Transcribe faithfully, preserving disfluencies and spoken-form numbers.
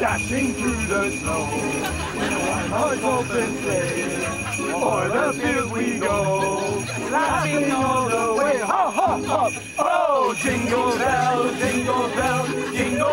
dashing through the snow. One heart's open sleigh, o'er the field we go, laughing all the way, hop, hop, hop. Oh, jingle bell, jingle bell, jingle